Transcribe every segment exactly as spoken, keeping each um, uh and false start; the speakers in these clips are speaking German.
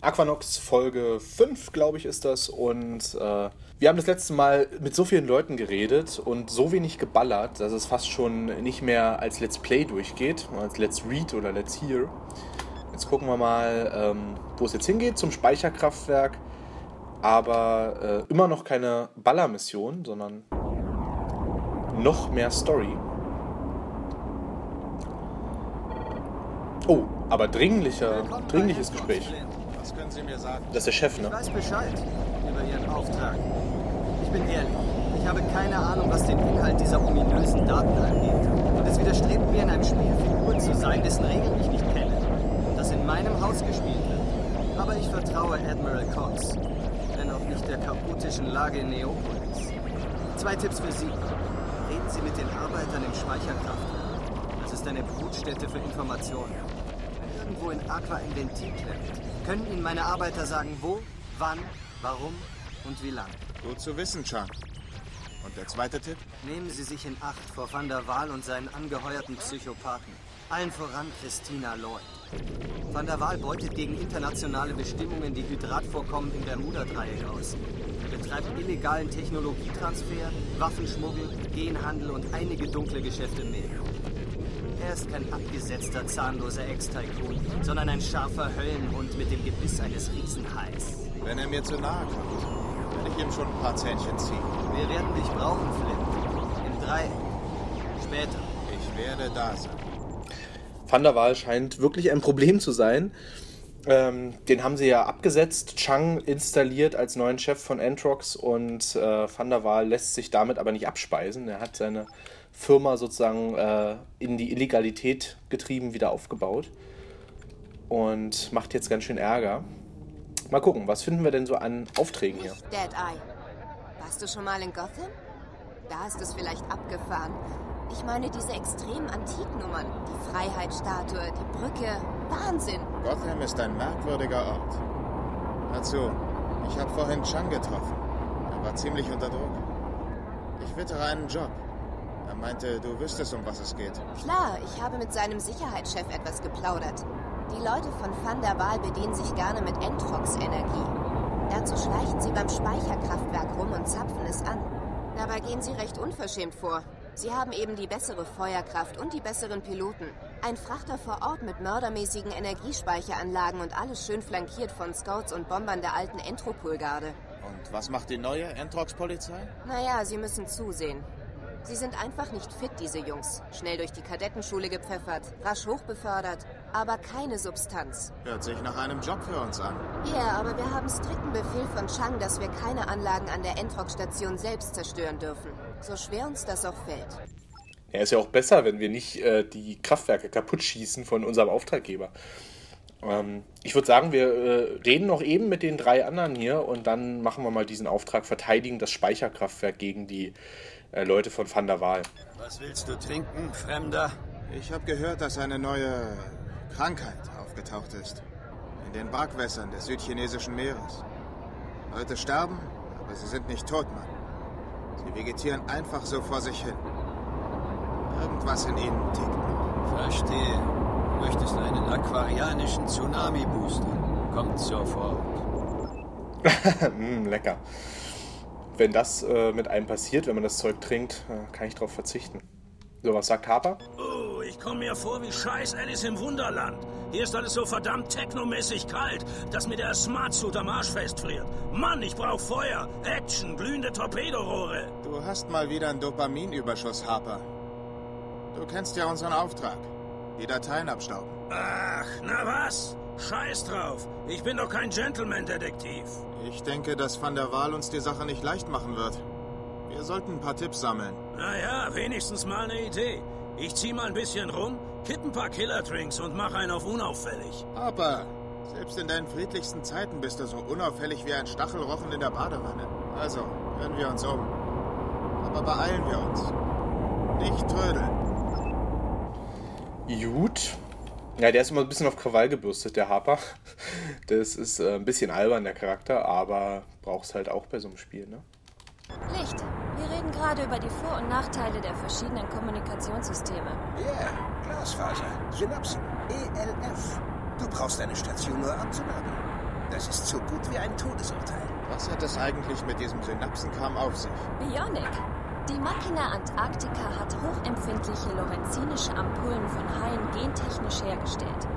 Aquanox Folge fünf, glaube ich, ist das. Und äh, wir haben das letzte Mal mit so vielen Leuten geredet und so wenig geballert, dass es fast schon nicht mehr als Let's Play durchgeht, als Let's Read oder Let's Hear. Jetzt gucken wir mal, ähm, wo es jetzt hingeht, zum Speicherkraftwerk. Aber äh, immer noch keine Ballermission, sondern noch mehr Story. Oh, aber dringlicher, dringliches Gespräch. Was können Sie mir sagen? Das ist der Chef, ne? Ich weiß Bescheid über Ihren Auftrag. Ich bin ehrlich, ich habe keine Ahnung, was den Inhalt dieser ominösen Daten angeht. Und es widerstrebt mir, in einem Spiel Figur zu sein, dessen Regeln ich nicht kenne. Und das in meinem Haus gespielt wird. Aber ich vertraue Admiral Cox. Wenn auch nicht der chaotischen Lage in Neopolis. Zwei Tipps für Sie. Reden Sie mit den Arbeitern im Speicherkraftwerk. Das ist eine Brutstätte für Informationen. Wenn irgendwo in Aqua ein Ventil klemmt, können Ihnen meine Arbeiter sagen, wo, wann, warum und wie lange. Gut zu wissen, Chang. Und der zweite Tipp? Nehmen Sie sich in Acht vor Van der Waal und seinen angeheuerten Psychopathen. Allen voran Christina Lloyd. Van der Waal beutet gegen internationale Bestimmungen die Hydratvorkommen im Bermuda-Dreieck aus. Betreibt illegalen Technologietransfer, Waffenschmuggel, Genhandel und einige dunkle Geschäfte mehr. Er ist kein abgesetzter, zahnloser Ex-Tycoon, sondern ein scharfer Höllenhund mit dem Gebiss eines Riesenhais. Wenn er mir zu nahe kommt, werde ich ihm schon ein paar Zähnchen ziehen. Wir werden dich brauchen, Flint. Im Dreieck. Später. Ich werde da sein. Van der Waal scheint wirklich ein Problem zu sein. Ähm, den haben sie ja abgesetzt, Chang installiert als neuen Chef von EnTrox und äh, Van der Waal lässt sich damit aber nicht abspeisen. Er hat seine Firma sozusagen äh, in die Illegalität getrieben, wieder aufgebaut und macht jetzt ganz schön Ärger. Mal gucken, was finden wir denn so an Aufträgen hier? Dead Eye. Warst du schon mal in Gotham? Da ist es vielleicht abgefahren. Ich meine diese extremen Antiknummern, die Freiheitsstatue, die Brücke, Wahnsinn. Gotham ist ein merkwürdiger Ort. Dazu, ich habe vorhin Chang getroffen. Er war ziemlich unter Druck. Ich wittere einen Job. Er meinte, du wüsstest, um was es geht. Klar, ich habe mit seinem Sicherheitschef etwas geplaudert. Die Leute von Van der Waal bedienen sich gerne mit EnTrox-Energie. Dazu schleichen sie beim Speicherkraftwerk rum und zapfen es an. Dabei gehen sie recht unverschämt vor. Sie haben eben die bessere Feuerkraft und die besseren Piloten. Ein Frachter vor Ort mit mördermäßigen Energiespeicheranlagen und alles schön flankiert von Scouts und Bombern der alten Entropolgarde. Und was macht die neue EnTrox-Polizei? Naja, sie müssen zusehen. Sie sind einfach nicht fit, diese Jungs. Schnell durch die Kadettenschule gepfeffert, rasch hochbefördert, aber keine Substanz. Hört sich nach einem Job für uns an. Ja, yeah, aber wir haben strikten Befehl von Chang, dass wir keine Anlagen an der EnTrox-Station selbst zerstören dürfen. So schwer uns das auch fällt. Ja, ist ja auch besser, wenn wir nicht äh, die Kraftwerke kaputt schießen von unserem Auftraggeber. Ähm, ich würde sagen, wir äh, reden noch eben mit den drei anderen hier und dann machen wir mal diesen Auftrag, verteidigen das Speicherkraftwerk gegen die äh, Leute von Van der Waal. Was willst du trinken, Fremder? Ich habe gehört, dass eine neue Krankheit aufgetaucht ist. In den Barkwässern des südchinesischen Meeres. Leute sterben, aber sie sind nicht tot, Mann. Sie vegetieren einfach so vor sich hin. Irgendwas in ihnen tickt noch. Verstehe. Du möchtest einen aquarianischen Tsunami-Booster. Kommt sofort. mm, lecker. Wenn das äh, mit einem passiert, wenn man das Zeug trinkt, äh, kann ich drauf verzichten. So, was sagt Harper? Oh, ich komme mir vor wie scheiß Alice im Wunderland. Hier ist alles so verdammt technomäßig kalt, dass mir der Smartsuit am Arsch festfriert. Mann, ich brauche Feuer, Action, glühende Torpedorohre. Du hast mal wieder einen Dopaminüberschuss, Harper. Du kennst ja unseren Auftrag. Die Dateien abstauben. Ach, na was? Scheiß drauf. Ich bin doch kein Gentleman-Detektiv. Ich denke, dass Van der Waal uns die Sache nicht leicht machen wird. Wir sollten ein paar Tipps sammeln. Naja, wenigstens mal eine Idee. Ich zieh mal ein bisschen rum, kipp ein paar Killer-Drinks und mach einen auf unauffällig. Aber selbst in deinen friedlichsten Zeiten bist du so unauffällig wie ein Stachelrochen in der Badewanne. Also, hören wir uns um. Aber beeilen wir uns. Nicht trödeln. Gut. Ja, der ist immer ein bisschen auf Krawall gebürstet, der Harper. Das ist äh, ein bisschen albern, der Charakter, aber brauchst halt auch bei so einem Spiel, ne? Licht, wir reden gerade über die Vor- und Nachteile der verschiedenen Kommunikationssysteme. Ja, yeah, Glasfaser, Synapsen, E L F. Du brauchst eine Station nur abzuladen. Da Das ist so gut wie ein Todesurteil. Was hat das eigentlich mit diesem Synapsenkram auf sich? Bionic. Die Machina Antarktika hat hochempfindliche lorenzinische Ampullen von Haien gentechnisch hergestellt.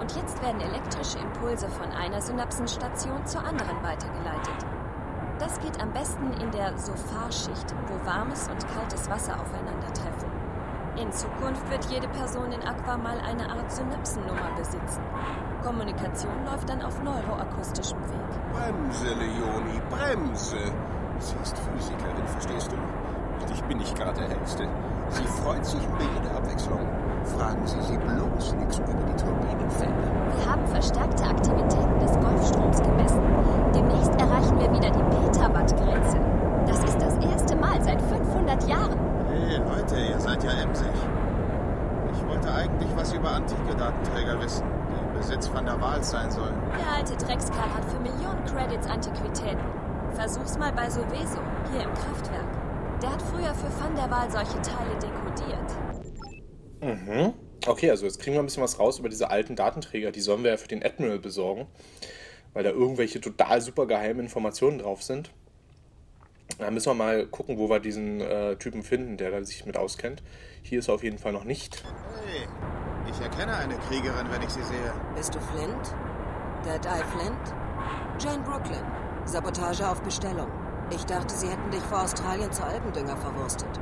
Und jetzt werden elektrische Impulse von einer Synapsenstation zur anderen weitergeleitet. Das geht am besten in der Sofarschicht, wo warmes und kaltes Wasser aufeinandertreffen. In Zukunft wird jede Person in Aqua mal eine Art Synapsennummer besitzen. Kommunikation läuft dann auf neuroakustischem Weg. Bremse, Leoni, Bremse! Sie ist Physikerin, verstehst du? Ich bin nicht gerade der Hellste. Sie freut sich über jede Abwechslung. Fragen Sie sie bloß nichts über die Turbinenfelder. Wir haben verstärkte Aktivitäten des Golfstroms gemessen. Demnächst erreichen wir wieder die Petawatt-Grenze. Das ist das erste Mal seit fünfhundert Jahren. Hey Leute, ihr seid ja emsig. Ich wollte eigentlich was über antike Datenträger wissen, die im Besitz Van der Waal sein sollen. Der alte Dreckskerl hat für Millionen Credits Antiquitäten. Versuch's mal bei Soweso, hier im Kraftwerk. Der hat früher für Van der Waal solche Teile dekodiert. Mhm. Okay, also jetzt kriegen wir ein bisschen was raus über diese alten Datenträger. Die sollen wir ja für den Admiral besorgen, weil da irgendwelche total super geheimen Informationen drauf sind. Da müssen wir mal gucken, wo wir diesen äh, Typen finden, der da sich mit auskennt. Hier ist er auf jeden Fall noch nicht. Hey, ich erkenne eine Kriegerin, wenn ich sie sehe. Bist du Flint? Dead Eye Flint? Jane Brooklyn. Sabotage auf Bestellung. Ich dachte, sie hätten dich vor Australien zu Algendünger verwurstet.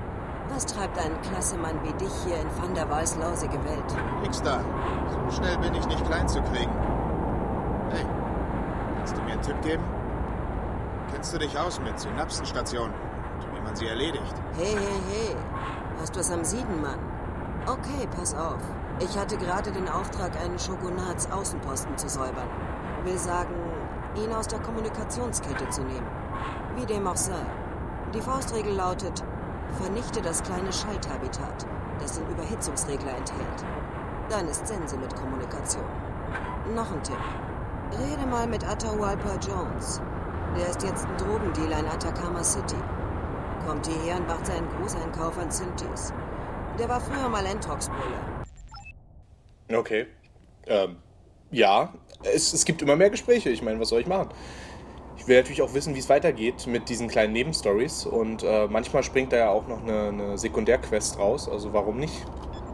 Was treibt einen Klassemann wie dich hier in Van der Waals lausige Welt? Nix da. So schnell bin ich nicht klein zu kriegen. Hey, kannst du mir einen Tipp geben? Kennst du dich aus mit Synapsenstationen und wie man sie erledigt? Hey, hey, hey. Hast du es am Sieden, Mann? Okay, pass auf. Ich hatte gerade den Auftrag, einen Shogunats Außenposten zu säubern. Will sagen, ihn aus der Kommunikationskette zu nehmen. Wie dem auch sei. Die Faustregel lautet, vernichte das kleine Schalthabitat, das den Überhitzungsregler enthält. Dann ist Sense mit Kommunikation. Noch ein Tipp. Rede mal mit Atahualpa Jones. Der ist jetzt ein Drogendealer in Atacama City. Kommt hierher und macht seinen Großeinkauf an Synthes. Der war früher mal EnTrox-Bulle. Okay. Ähm, ja. Es, es gibt immer mehr Gespräche. Ich meine, was soll ich machen? Ich will natürlich auch wissen, wie es weitergeht mit diesen kleinen Nebenstories. Und äh, manchmal springt da ja auch noch eine, eine Sekundärquest raus. Also warum nicht?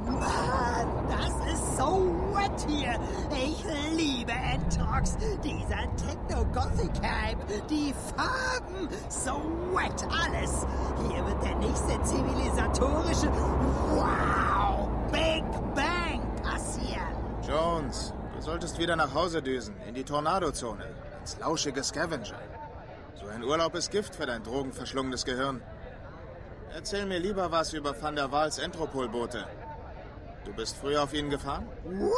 Mann, das ist so wet hier. Ich liebe EdTox. Dieser Techno-Gothic-Hype. Die Farben. So wet alles. Hier wird der nächste zivilisatorische Wow! Big Bang passieren. Jones, du solltest wieder nach Hause düsen. In die Tornadozone. Als lauschige Scavenger. So ein Urlaub ist Gift für dein drogenverschlungenes Gehirn. Erzähl mir lieber was über Van der Waals Entropolboote. Du bist früher auf ihnen gefahren? Wow!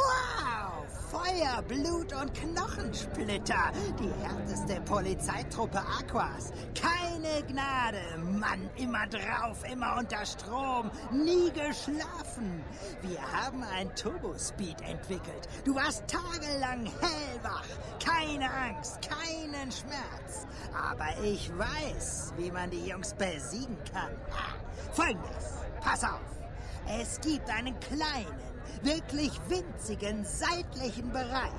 Feuer, Blut und Knochensplitter. Die härteste Polizeitruppe Aquas. Keine Gnade. Mann, immer drauf, immer unter Strom. Nie geschlafen. Wir haben ein Turbospeed entwickelt. Du warst tagelang hellwach. Keine Angst, keinen Schmerz. Aber ich weiß, wie man die Jungs besiegen kann. Folgendes. Pass auf. Es gibt einen kleinen, wirklich winzigen seitlichen Bereich,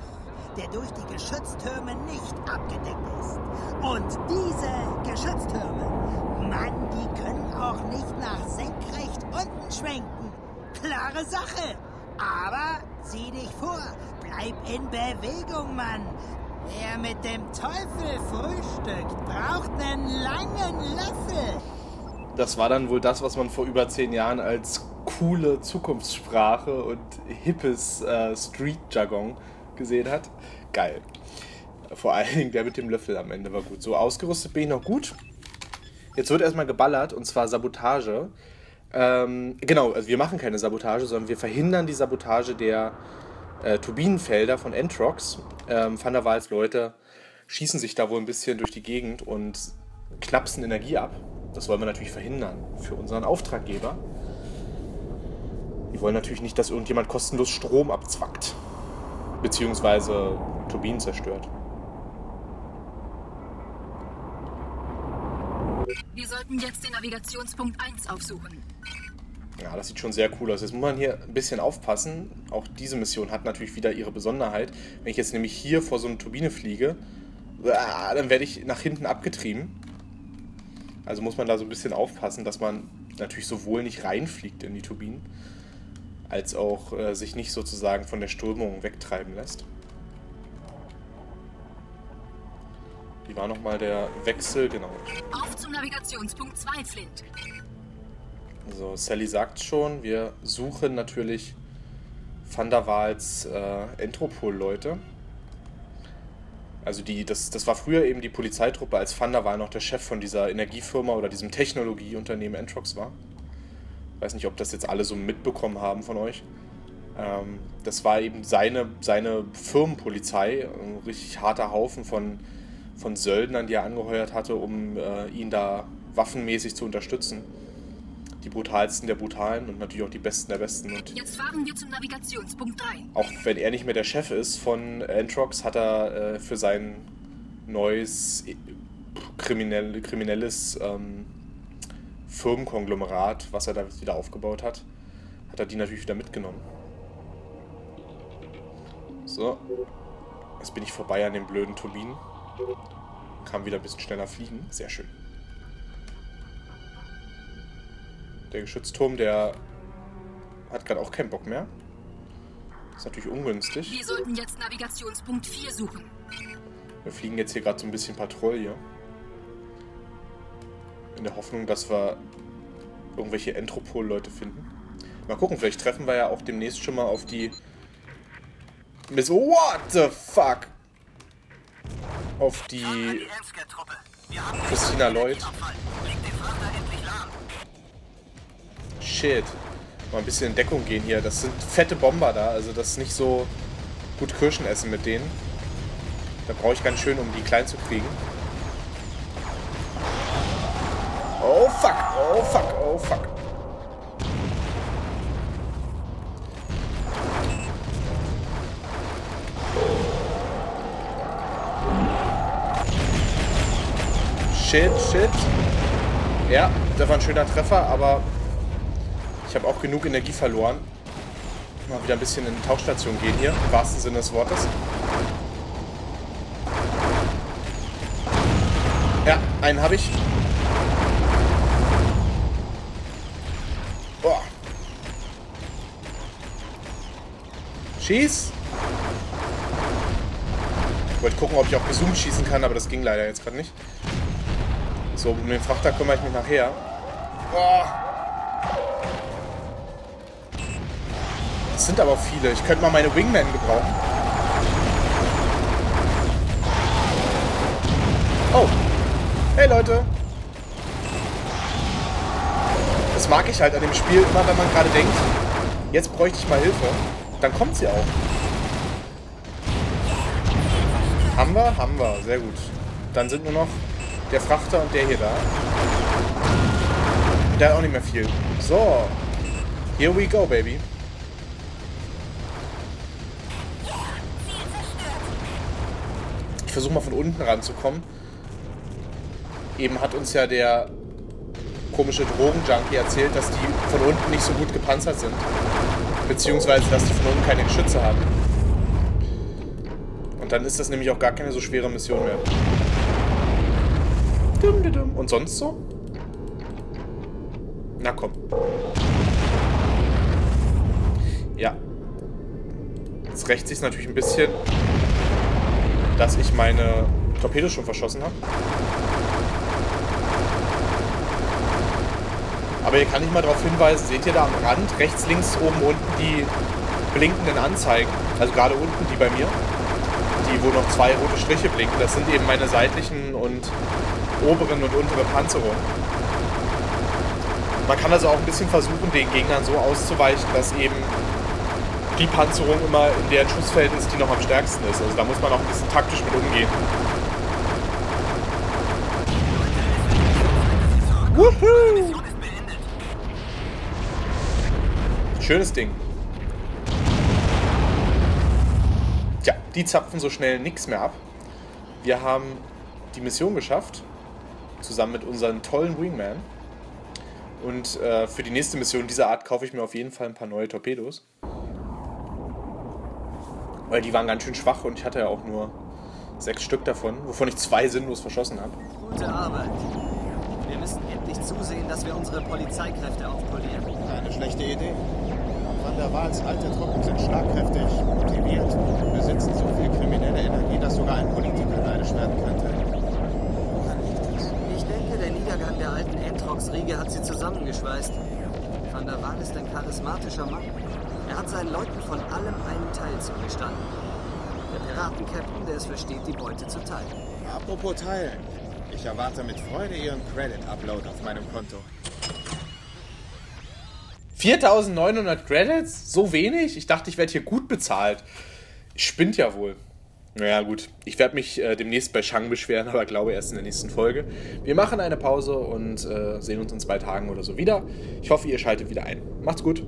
der durch die Geschütztürme nicht abgedeckt ist. Und diese Geschütztürme, Mann, die können auch nicht nach senkrecht unten schwenken. Klare Sache. Aber zieh dich vor, bleib in Bewegung, Mann. Wer mit dem Teufel frühstückt, braucht einen langen Löffel. Das war dann wohl das, was man vor über zehn Jahren als coole Zukunftssprache und hippes äh, Street-Jargon gesehen hat. Geil. Vor allen Dingen der mit dem Löffel am Ende war gut. So, ausgerüstet bin ich noch gut. Jetzt wird erstmal geballert, und zwar Sabotage. Ähm, genau, also wir machen keine Sabotage, sondern wir verhindern die Sabotage der äh, Turbinenfelder von EnTrox. Ähm, Van der Waals Leute schießen sich da wohl ein bisschen durch die Gegend und knapsen Energie ab. Das wollen wir natürlich verhindern für unseren Auftraggeber. Wir wollen natürlich nicht, dass irgendjemand kostenlos Strom abzwackt. Beziehungsweise Turbinen zerstört. Wir sollten jetzt den Navigationspunkt eins aufsuchen. Ja, das sieht schon sehr cool aus. Jetzt muss man hier ein bisschen aufpassen. Auch diese Mission hat natürlich wieder ihre Besonderheit. Wenn ich jetzt nämlich hier vor so eine Turbine fliege, dann werde ich nach hinten abgetrieben. Also muss man da so ein bisschen aufpassen, dass man natürlich sowohl nicht reinfliegt in die Turbinen, als auch äh, sich nicht sozusagen von der Strömung wegtreiben lässt. Wie war nochmal der Wechsel? Genau. Auf zum Navigationspunkt zwei, Flint. So, Sally sagt schon, wir suchen natürlich Van der Waals äh, Entropol-Leute. Also die, das, das war früher eben die Polizeitruppe, als Van der Waal noch der Chef von dieser Energiefirma oder diesem Technologieunternehmen EnTrox war. Ich weiß nicht, ob das jetzt alle so mitbekommen haben von euch. Ähm, das war eben seine, seine Firmenpolizei, ein richtig harter Haufen von, von Söldnern, die er angeheuert hatte, um äh, ihn da waffenmäßig zu unterstützen. Die brutalsten der Brutalen und natürlich auch die Besten der Besten. Und jetzt fahren wir zum Navigationspunkt drei. Auch wenn er nicht mehr der Chef ist von EnTrox, hat er äh, für sein neues äh, kriminell, kriminelles ähm, Firmenkonglomerat, was er da wieder aufgebaut hat, hat er die natürlich wieder mitgenommen. So. Jetzt bin ich vorbei an den blöden Turbinen. Kann wieder ein bisschen schneller fliegen. Sehr schön. Der Geschützturm, der hat gerade auch keinen Bock mehr. Ist natürlich ungünstig. Wir sollten jetzt Navigationspunkt vier suchen. Wir fliegen jetzt hier gerade so ein bisschen Patrouille. In der Hoffnung, dass wir irgendwelche Entropol-Leute finden. Mal gucken, vielleicht treffen wir ja auch demnächst schon mal auf die... Miss... What the fuck? Auf die... Christina Lloyd. Shit. Mal ein bisschen in Deckung gehen hier. Das sind fette Bomber da. Also das ist nicht so gut Kirschen essen mit denen. Da brauche ich ganz schön, um die klein zu kriegen. Oh fuck. Oh fuck. Oh fuck. Shit, shit. Ja, das war ein schöner Treffer, aber... Ich habe auch genug Energie verloren. Mal wieder ein bisschen in die Tauchstation gehen hier, im wahrsten Sinne des Wortes. Ja, einen habe ich. Boah. Schieß! Ich wollte gucken, ob ich auch gezoomt schießen kann, aber das ging leider jetzt gerade nicht. So, um den Frachter kümmere ich mich nachher. Boah. Es sind aber viele. Ich könnte mal meine Wingmen gebrauchen. Oh. Hey, Leute. Das mag ich halt an dem Spiel immer, wenn man gerade denkt, jetzt bräuchte ich mal Hilfe. Dann kommt sie auch. Haben wir? Haben wir. Sehr gut. Dann sind nur noch der Frachter und der hier da. Und der hat auch nicht mehr viel. So. Here we go, baby. Ich versuche mal von unten ranzukommen. Eben hat uns ja der komische Drogenjunkie erzählt, dass die von unten nicht so gut gepanzert sind. Beziehungsweise, dass die von unten keine Geschütze haben. Und dann ist das nämlich auch gar keine so schwere Mission mehr. Und sonst so? Na komm. Ja. Jetzt rächt sich natürlich ein bisschen... dass ich meine Torpedos schon verschossen habe. Aber hier kann ich mal darauf hinweisen, seht ihr da am Rand, rechts, links, oben, unten die blinkenden Anzeigen. Also gerade unten, die bei mir. Die, wo noch zwei rote Striche blinken. Das sind eben meine seitlichen und oberen und unteren Panzerungen. Man kann also auch ein bisschen versuchen, den Gegnern so auszuweichen, dass eben... die Panzerung immer in der Schussfeld ist, die noch am stärksten ist. Also da muss man auch ein bisschen taktisch mit umgehen. Wuhu! Schönes Ding. Tja, die zapfen so schnell nichts mehr ab. Wir haben die Mission geschafft, zusammen mit unseren tollen Wingman. Und äh, für die nächste Mission dieser Art kaufe ich mir auf jeden Fall ein paar neue Torpedos. Weil die waren ganz schön schwach und ich hatte ja auch nur Sechs Stück davon, wovon ich zwei sinnlos verschossen habe. Gute Arbeit. Wir müssen endlich zusehen, dass wir unsere Polizeikräfte aufpolieren. Keine schlechte Idee. Van der Waals alte Truppen sind schlagkräftig, motiviert und besitzen so viel kriminelle Energie, dass sogar ein Politiker neidisch werden könnte. Woran liegt das? Ich denke, der Niedergang der alten EnTrox-Riege hat sie zusammengeschweißt. Van der Waal ist ein charismatischer Mann. Er hat seinen Leuten von allem einen Teil zugestanden. Der Piratenkapitän, der es versteht, die Beute zu teilen. Apropos teilen. Ich erwarte mit Freude Ihren Credit-Upload auf meinem Konto. viertausendneunhundert Credits? So wenig? Ich dachte, ich werde hier gut bezahlt. Ich spinnt ja wohl. Naja, gut. Ich werde mich äh, demnächst bei Chang beschweren, aber glaube erst in der nächsten Folge. Wir machen eine Pause und äh, sehen uns in zwei Tagen oder so wieder. Ich hoffe, ihr schaltet wieder ein. Macht's gut.